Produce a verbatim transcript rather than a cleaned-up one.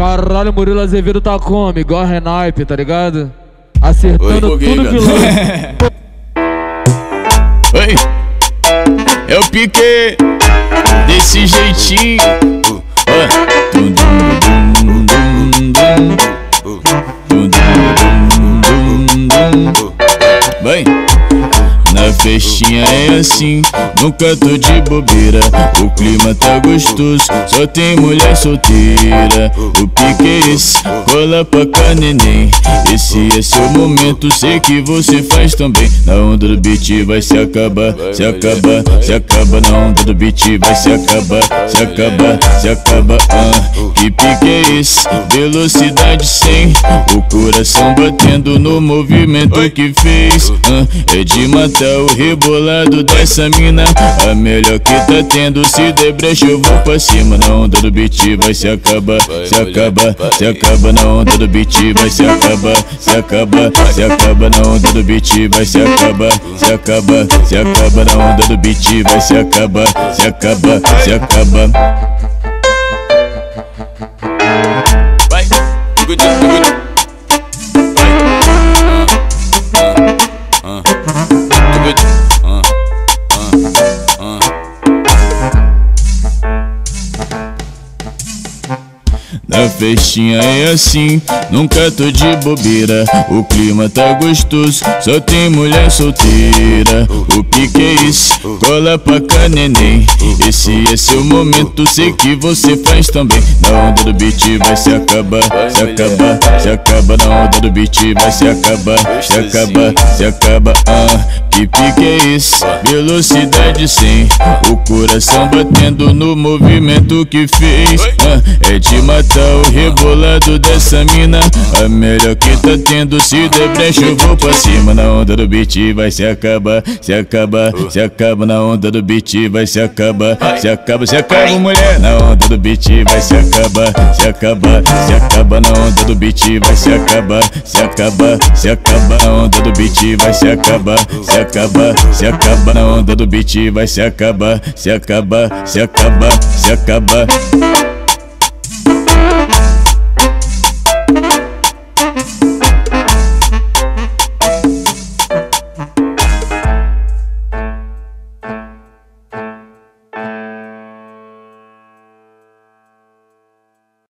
Caralho, o Murilo Azevedo tá como? Igual a Renaipe, tá ligado? Acertando Oi, tudo vilão. Oi, eu piquei desse jeitinho. Bem, na festinha é assim, nunca tô de bobeira. O clima tá gostoso, só tem mulher solteira. O pique é esse, cola pra cá, neném. Esse é seu momento, sei que você faz também. Na onda do beat vai se acabar, se acabar, se acaba. Na onda do beat vai se acabar, se acabar, se acaba. Ah, que pique é esse, velocidade cem. O coração batendo no movimento que fez. Ah, é de matar o rebolado dessa mina. A melhor que tá tendo, se der brecha eu vou pra cima. Na onda do beat vai se acabar, se acaba, se acaba. Na onda do beat vai se acabar, se acaba, se acaba. Na onda do beat vai se acabar, se acaba, se acaba. Na onda do beat vai se acabar, se acaba, se acaba. Vai, na festinha é assim, nunca tô de bobeira. O clima tá gostoso, só tem mulher solteira. O pique é esse, cola pra cá, neném. Esse é seu momento, sei que você faz também. Na onda do beat vai se acabar, se acabar, se acaba. Na onda do beat vai se acabar, se acaba, se acaba. Ah, que pique é esse, velocidade cem. O coração batendo no movimento que fez. Ah, é de matar o rebolado dessa mina. A melhor que tá tendo, se der brecha eu vou pra cima. Na onda do beat vai se acabar, se acaba, se acaba. Na onda do beat vai se acabar, se acaba, se acaba, mulher. Na onda do beat vai se acabar, se acaba, se acaba. Na onda do beat vai se acabar, se acaba, se acaba. Na onda do beat vai se acabar, se acaba, se acaba. Na onda do beat vai se acabar, se acaba, se acaba, se acaba.